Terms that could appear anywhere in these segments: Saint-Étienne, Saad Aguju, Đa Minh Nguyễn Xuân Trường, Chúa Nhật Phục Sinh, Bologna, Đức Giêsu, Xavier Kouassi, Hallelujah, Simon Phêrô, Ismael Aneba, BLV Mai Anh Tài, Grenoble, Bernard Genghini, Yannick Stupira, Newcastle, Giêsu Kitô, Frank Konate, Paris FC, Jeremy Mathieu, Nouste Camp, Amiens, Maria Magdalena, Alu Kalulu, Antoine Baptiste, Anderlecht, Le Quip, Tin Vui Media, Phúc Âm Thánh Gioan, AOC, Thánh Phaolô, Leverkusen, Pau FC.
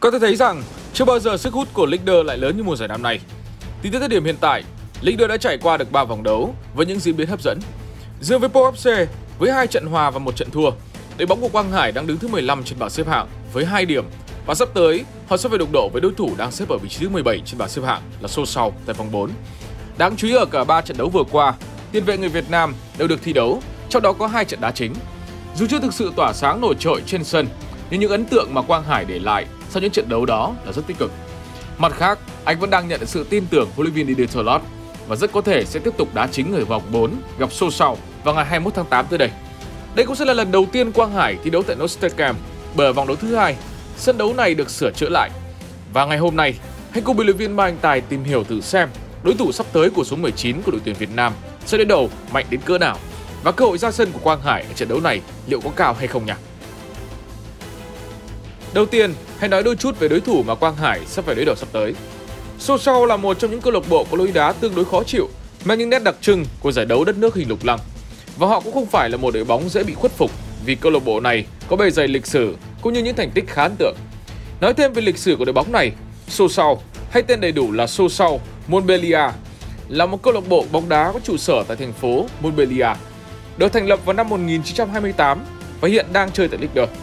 Có thể thấy rằng chưa bao giờ sức hút của Ligue 2 lại lớn như mùa giải năm nay. Tính tới thời điểm hiện tại, Ligue 2 đã trải qua được 3 vòng đấu với những diễn biến hấp dẫn. Riêng với Pau FC với 2 trận hòa và 1 trận thua, đội bóng của Quang Hải đang đứng thứ 15 trên bảng xếp hạng với 2 điểm và sắp tới họ sẽ phải đụng độ với đối thủ đang xếp ở vị trí thứ 17 trên bảng xếp hạng là Sochaux tại vòng 4. Đáng chú ý ở cả 3 trận đấu vừa qua, tiền vệ người Việt Nam đều được thi đấu, trong đó có 2 trận đá chính. Dù chưa thực sự tỏa sáng nổi trội trên sân, nhưng những ấn tượng mà Quang Hải để lại sau những trận đấu đó là rất tích cực. Mặt khác, anh vẫn đang nhận được sự tin tưởng huấn luyện viên Didier Tholot và rất có thể sẽ tiếp tục đá chính ở vòng 4 gặp Sochaux vào ngày 21 tháng 8 tới đây. Đây cũng sẽ là lần đầu tiên Quang Hải thi đấu tại Nouste Camp bởi vòng đấu thứ 2, sân đấu này được sửa chữa lại. Và ngày hôm nay, hãy cùng BLV Mai Anh Tài tìm hiểu thử xem đối thủ sắp tới của số 19 của đội tuyển Việt Nam sẽ đối đầu mạnh đến cỡ nào và cơ hội ra sân của Quang Hải ở trận đấu này liệu có cao hay không nhỉ? Đầu tiên, hãy nói đôi chút về đối thủ mà Quang Hải sẽ phải đối đầu sắp tới. Sochaux là một trong những câu lạc bộ có lối đá tương đối khó chịu, mang những nét đặc trưng của giải đấu đất nước hình lục lăng. Và họ cũng không phải là một đội bóng dễ bị khuất phục vì câu lạc bộ này có bề dày lịch sử cũng như những thành tích khá ấn tượng. Nói thêm về lịch sử của đội bóng này, Sochaux hay tên đầy đủ là Sochaux Montpellier là một câu lạc bộ bóng đá có trụ sở tại thành phố Montpellier, được thành lập vào năm 1928 và hiện đang chơi tại Ligue 2.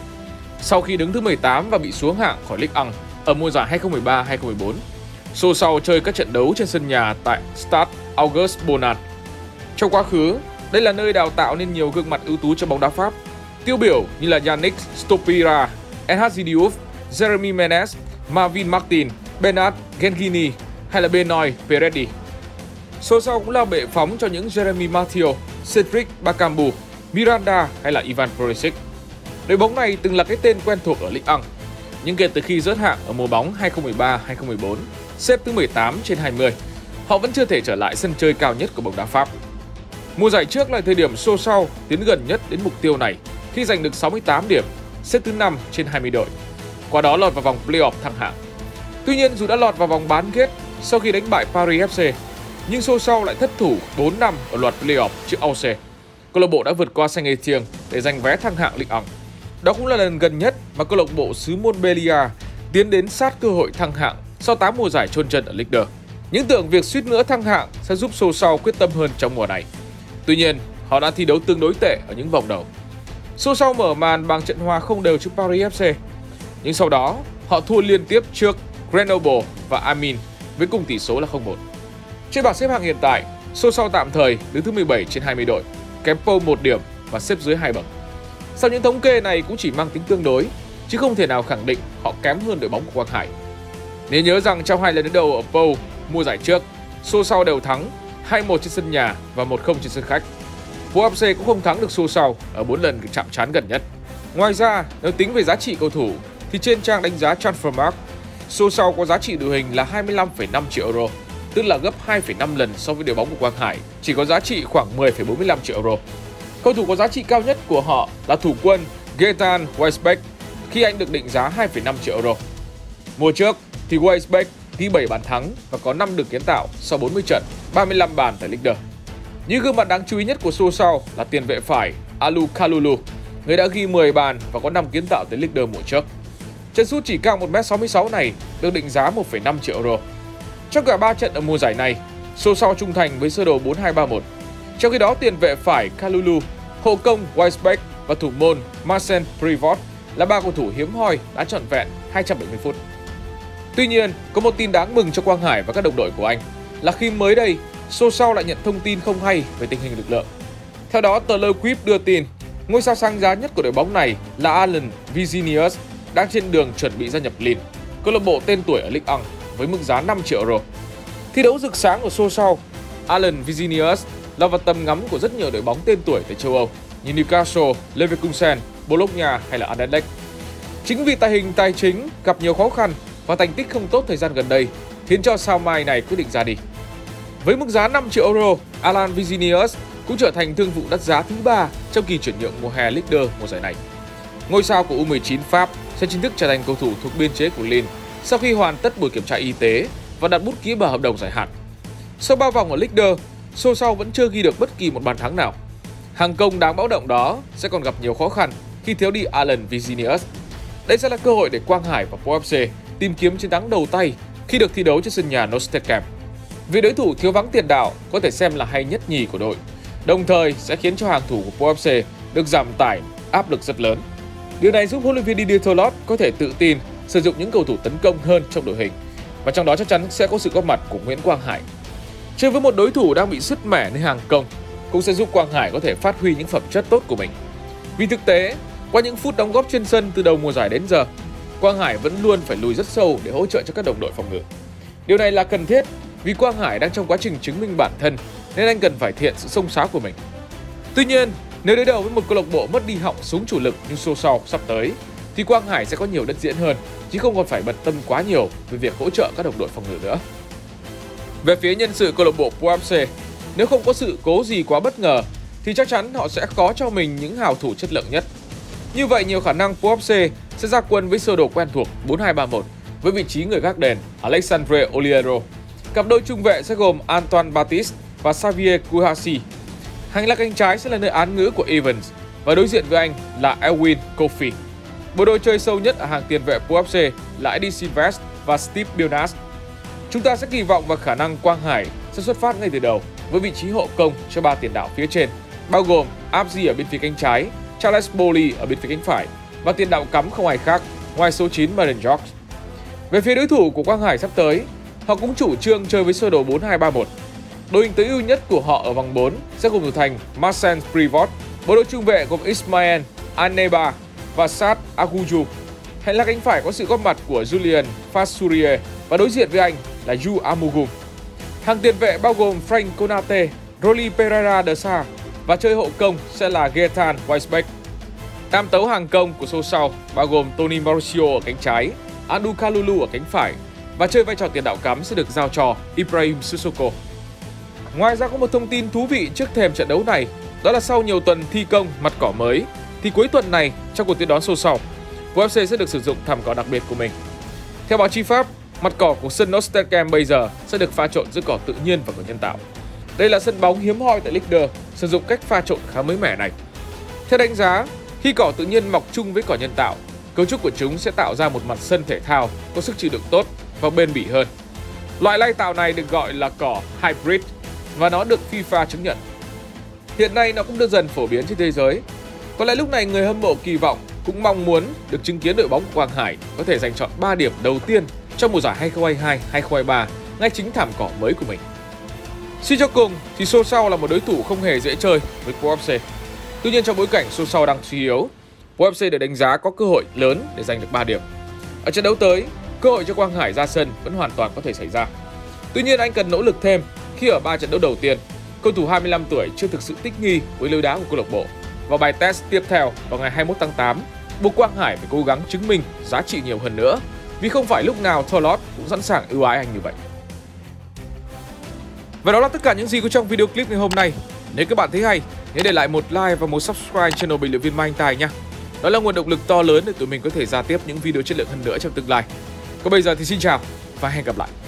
Sau khi đứng thứ 18 và bị xuống hạng khỏi Ligue 1 ở mùa giải 2013-2014, Sochaux chơi các trận đấu trên sân nhà tại Stade Auguste Bonnard. Trong quá khứ, đây là nơi đào tạo nên nhiều gương mặt ưu tú cho bóng đá Pháp, tiêu biểu như là Yannick Stupira, Enzo Diouf, Jeremy Menes, Marvin Martin, Bernard Genghini hay là Benoît Veredi. Sochaux cũng là bệ phóng cho những Jeremy Mathieu, Cedric Bakambu, Miranda hay là Ivan Prozic. Đội bóng này từng là cái tên quen thuộc ở Ligue 1, nhưng kể từ khi rớt hạng ở mùa bóng 2013-2014, xếp thứ 18 trên 20, họ vẫn chưa thể trở lại sân chơi cao nhất của bóng đá Pháp. Mùa giải trước là thời điểm Sochaux tiến gần nhất đến mục tiêu này khi giành được 68 điểm, xếp thứ 5 trên 20 đội, qua đó lọt vào vòng play-off thăng hạng. Tuy nhiên, dù đã lọt vào vòng bán kết sau khi đánh bại Paris FC, nhưng Sochaux lại thất thủ 4 năm ở loạt play-off trước AOC. Câu lạc bộ đã vượt qua Saint-Étienne để giành vé thăng hạng Ligue 1. Đó cũng là lần gần nhất mà câu lạc bộ xứ Montpellier tiến đến sát cơ hội thăng hạng sau 8 mùa giải chôn chân ở Ligue 2. Những tưởng việc suýt nữa thăng hạng sẽ giúp Sochaux quyết tâm hơn trong mùa này. Tuy nhiên, họ đã thi đấu tương đối tệ ở những vòng đầu. Sochaux mở màn bằng trận hòa không đều trước Paris FC, nhưng sau đó họ thua liên tiếp trước Grenoble và Amiens với cùng tỷ số là 0-1. Trên bảng xếp hạng hiện tại, Sochaux tạm thời đứng thứ 17 trên 20 đội, kém Pau 1 điểm và xếp dưới 2 bậc. Sau những thống kê này cũng chỉ mang tính tương đối, chứ không thể nào khẳng định họ kém hơn đội bóng của Quang Hải. Nên nhớ rằng trong 2 lần đối đầu ở Pau mùa giải trước, Sochaux đều thắng 2-1 trên sân nhà và 1-0 trên sân khách. Pau FC cũng không thắng được Sochaux ở 4 lần chạm trán gần nhất. Ngoài ra, nếu tính về giá trị cầu thủ thì trên trang đánh giá Transfermarkt, Sochaux có giá trị đội hình là 25,5 triệu euro, tức là gấp 2,5 lần so với đội bóng của Quang Hải chỉ có giá trị khoảng 10,45 triệu euro. Cầu thủ có giá trị cao nhất của họ là thủ quân Gaëtan Weissbeck khi anh được định giá 2,5 triệu euro. Mùa trước thì Weissbeck ghi 7 bàn thắng và có 5 được kiến tạo sau 40 trận, 35 bàn tại Ligue 2. Những gương mặt đáng chú ý nhất của Sochaux là tiền vệ phải Alu Kalulu, người đã ghi 10 bàn và có 5 kiến tạo tới Ligue 2 mùa trước. Chân sút chỉ cao 1m66 này được định giá 1,5 triệu euro. Trong cả 3 trận ở mùa giải này, Sochaux trung thành với sơ đồ 4-2-3-1. Trong khi đó, tiền vệ phải Kalulu, hậu công Weissbeck và thủ môn Marcel Privat là 3 cầu thủ hiếm hoi đã trọn vẹn 270 phút. Tuy nhiên, có một tin đáng mừng cho Quang Hải và các đồng đội của anh là khi mới đây, Sochaux lại nhận thông tin không hay về tình hình lực lượng. Theo đó, tờ Le Quip đưa tin, ngôi sao sáng giá nhất của đội bóng này là Alan Virginius đang trên đường chuẩn bị gia nhập Lyn, câu lạc bộ tên tuổi ở Ligue 1 với mức giá 5 triệu euro. Thi đấu rực sáng của Sochaux, Alan Virginius là vào tầm ngắm của rất nhiều đội bóng tên tuổi tại châu Âu như Newcastle, Leverkusen, Bologna hay là Anderlecht. Chính vì tài chính gặp nhiều khó khăn và thành tích không tốt thời gian gần đây khiến cho sao mai này quyết định ra đi. Với mức giá 5 triệu euro, Alan Virginius cũng trở thành thương vụ đắt giá thứ 3 trong kỳ chuyển nhượng mùa hè Ligue 2 mùa giải này. Ngôi sao của U19 Pháp sẽ chính thức trở thành cầu thủ thuộc biên chế của Lyn sau khi hoàn tất buổi kiểm tra y tế và đặt bút ký vào hợp đồng dài hạn. Sau 3 vòng ở Ligue 2, Sochaux vẫn chưa ghi được bất kỳ một bàn thắng nào. Hàng công đáng báo động đó sẽ còn gặp nhiều khó khăn khi thiếu đi Alan Virginius. Đây sẽ là cơ hội để Quang Hải và Pau FC tìm kiếm chiến thắng đầu tay khi được thi đấu trên sân nhà Nouste Camp. Vì đối thủ thiếu vắng tiền đạo có thể xem là hay nhất nhì của đội, đồng thời sẽ khiến cho hàng thủ của Pau FC được giảm tải áp lực rất lớn. Điều này giúp huấn luyện viên Didier Tholot có thể tự tin sử dụng những cầu thủ tấn công hơn trong đội hình, và trong đó chắc chắn sẽ có sự góp mặt của Nguyễn Quang Hải. Chơi với một đối thủ đang bị sứt mẻ nơi hàng công cũng sẽ giúp Quang Hải có thể phát huy những phẩm chất tốt của mình. Vì thực tế, qua những phút đóng góp trên sân từ đầu mùa giải đến giờ, Quang Hải vẫn luôn phải lùi rất sâu để hỗ trợ cho các đồng đội phòng ngự. Điều này là cần thiết vì Quang Hải đang trong quá trình chứng minh bản thân nên anh cần phải thể hiện sự xông xáo của mình. Tuy nhiên, nếu đối đầu với một câu lạc bộ mất đi họng súng chủ lực như Sochaux sắp tới thì Quang Hải sẽ có nhiều đất diễn hơn, chứ không còn phải bận tâm quá nhiều về việc hỗ trợ các đồng đội phòng ngự nữa. Về phía nhân sự câu lạc bộ Pau FC, nếu không có sự cố gì quá bất ngờ thì chắc chắn họ sẽ có cho mình những hào thủ chất lượng nhất. Như vậy nhiều khả năng Pau FC sẽ ra quân với sơ đồ quen thuộc 4-2-3-1 với vị trí người gác đền Alexandre Oliero. Cặp đôi trung vệ sẽ gồm Antoine Baptiste và Xavier Kouassi. Hành lang cánh trái sẽ là nơi án ngữ của Evans và đối diện với anh là Elwin Kofi. Bộ đôi chơi sâu nhất ở hàng tiền vệ Pau FC là Eddie Silvestre và Steve Bionas. Chúng ta sẽ kỳ vọng vào khả năng Quang Hải sẽ xuất phát ngay từ đầu với vị trí hộ công cho ba tiền đạo phía trên, bao gồm Abzi ở bên phía cánh trái, Charles Boli ở bên phía cánh phải và tiền đạo cắm không ai khác ngoài số 9 Marvin Martin. Về phía đối thủ của Quang Hải sắp tới, họ cũng chủ trương chơi với sơ đồ 4-2-3-1. Đội hình tối ưu nhất của họ ở vòng 4 sẽ gồm thủ thành Marcel Privat, bộ đội trung vệ gồm Ismael Aneba và Saad Aguju. Hành lang cánh phải có sự góp mặt của Julian Fasurier và đối diện với anh là Yu Amugum. Hàng tiền vệ bao gồm Frank Konate, Rolly Pereira de Sa và chơi hậu công sẽ là Gaëtan Weissbeck. Tam tấu hàng công của Sochaux bao gồm Tony Mauricio ở cánh trái, Alu Kalulu ở cánh phải và chơi vai trò tiền đạo cắm sẽ được giao cho Ibrahim Sissoko. Ngoài ra có một thông tin thú vị trước thềm trận đấu này, đó là sau nhiều tuần thi công mặt cỏ mới thì cuối tuần này trong cuộc tiếp đón Sochaux, Pau FC sẽ được sử dụng thảm cỏ đặc biệt của mình. Theo báo chí Pháp, mặt cỏ của sân Nouste Camp bây giờ sẽ được pha trộn giữa cỏ tự nhiên và cỏ nhân tạo. Đây là sân bóng hiếm hoi tại Ligue 2 sử dụng cách pha trộn khá mới mẻ này. Theo đánh giá, khi cỏ tự nhiên mọc chung với cỏ nhân tạo, cấu trúc của chúng sẽ tạo ra một mặt sân thể thao có sức chịu đựng tốt và bền bỉ hơn. Loại lai tạo này được gọi là cỏ hybrid và nó được FIFA chứng nhận. Hiện nay nó cũng được dần phổ biến trên thế giới. Có lẽ lúc này người hâm mộ kỳ vọng cũng mong muốn được chứng kiến đội bóng của Quang Hải có thể giành chọn 3 điểm đầu tiên trong mùa giải 2022-2023 ngay chính thảm cỏ mới của mình. Suy cho cùng thì Sochaux là một đối thủ không hề dễ chơi với Pau FC. Tuy nhiên trong bối cảnh Sochaux đang suy yếu, Pau FC được đánh giá có cơ hội lớn để giành được 3 điểm. Ở trận đấu tới, cơ hội cho Quang Hải ra sân vẫn hoàn toàn có thể xảy ra. Tuy nhiên anh cần nỗ lực thêm khi ở 3 trận đấu đầu tiên, cầu thủ 25 tuổi chưa thực sự thích nghi với lối đá của câu lạc bộ. Và bài test tiếp theo vào ngày 21 tháng 8, buộc Quang Hải phải cố gắng chứng minh giá trị nhiều hơn nữa vì không phải lúc nào Tholot cũng sẵn sàng ưu ái anh như vậy. Và đó là tất cả những gì có trong video clip ngày hôm nay. Nếu các bạn thấy hay, hãy để lại một like và một subscribe channel BLV Mai Anh Tài nha. Đó là nguồn động lực to lớn để tụi mình có thể ra tiếp những video chất lượng hơn nữa trong tương lai. Còn bây giờ thì xin chào và hẹn gặp lại.